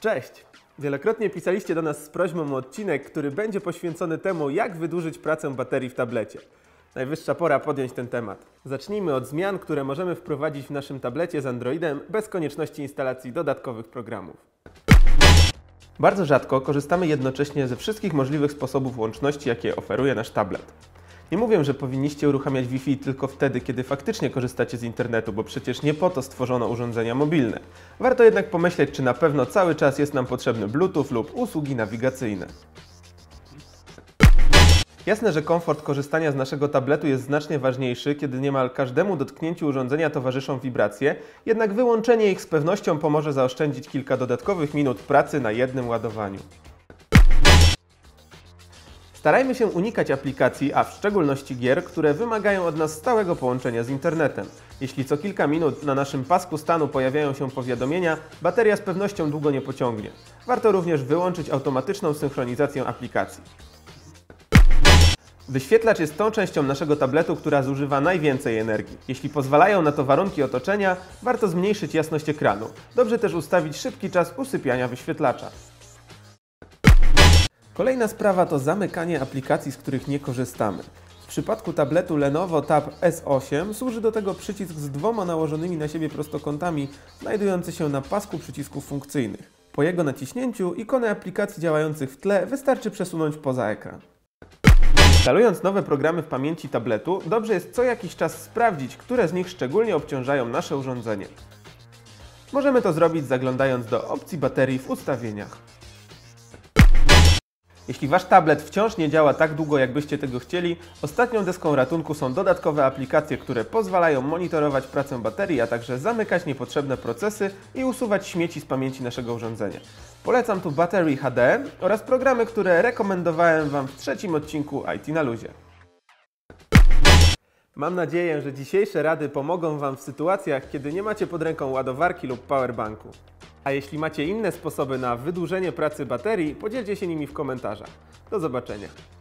Cześć! Wielokrotnie pisaliście do nas z prośbą o odcinek, który będzie poświęcony temu, jak wydłużyć pracę baterii w tablecie. Najwyższa pora podjąć ten temat. Zacznijmy od zmian, które możemy wprowadzić w naszym tablecie z Androidem bez konieczności instalacji dodatkowych programów. Bardzo rzadko korzystamy jednocześnie ze wszystkich możliwych sposobów łączności, jakie oferuje nasz tablet. Nie mówię, że powinniście uruchamiać Wi-Fi tylko wtedy, kiedy faktycznie korzystacie z internetu, bo przecież nie po to stworzono urządzenia mobilne. Warto jednak pomyśleć, czy na pewno cały czas jest nam potrzebny Bluetooth lub usługi nawigacyjne. Jasne, że komfort korzystania z naszego tabletu jest znacznie ważniejszy, kiedy niemal każdemu dotknięciu urządzenia towarzyszą wibracje, jednak wyłączenie ich z pewnością pomoże zaoszczędzić kilka dodatkowych minut pracy na jednym ładowaniu. Starajmy się unikać aplikacji, a w szczególności gier, które wymagają od nas stałego połączenia z internetem. Jeśli co kilka minut na naszym pasku stanu pojawiają się powiadomienia, bateria z pewnością długo nie pociągnie. Warto również wyłączyć automatyczną synchronizację aplikacji. Wyświetlacz jest tą częścią naszego tabletu, która zużywa najwięcej energii. Jeśli pozwalają na to warunki otoczenia, warto zmniejszyć jasność ekranu. Dobrze też ustawić szybki czas usypiania wyświetlacza. Kolejna sprawa to zamykanie aplikacji, z których nie korzystamy. W przypadku tabletu Lenovo Tab S8 służy do tego przycisk z dwoma nałożonymi na siebie prostokątami, znajdujący się na pasku przycisków funkcyjnych. Po jego naciśnięciu ikony aplikacji działających w tle wystarczy przesunąć poza ekran. Instalując nowe programy w pamięci tabletu, dobrze jest co jakiś czas sprawdzić, które z nich szczególnie obciążają nasze urządzenie. Możemy to zrobić zaglądając do opcji baterii w ustawieniach. Jeśli Wasz tablet wciąż nie działa tak długo, jakbyście tego chcieli, ostatnią deską ratunku są dodatkowe aplikacje, które pozwalają monitorować pracę baterii, a także zamykać niepotrzebne procesy i usuwać śmieci z pamięci naszego urządzenia. Polecam tu Battery HD oraz programy, które rekomendowałem Wam w trzecim odcinku IT na Luzie. Mam nadzieję, że dzisiejsze rady pomogą Wam w sytuacjach, kiedy nie macie pod ręką ładowarki lub powerbanku. A jeśli macie inne sposoby na wydłużenie pracy baterii, podzielcie się nimi w komentarzach. Do zobaczenia.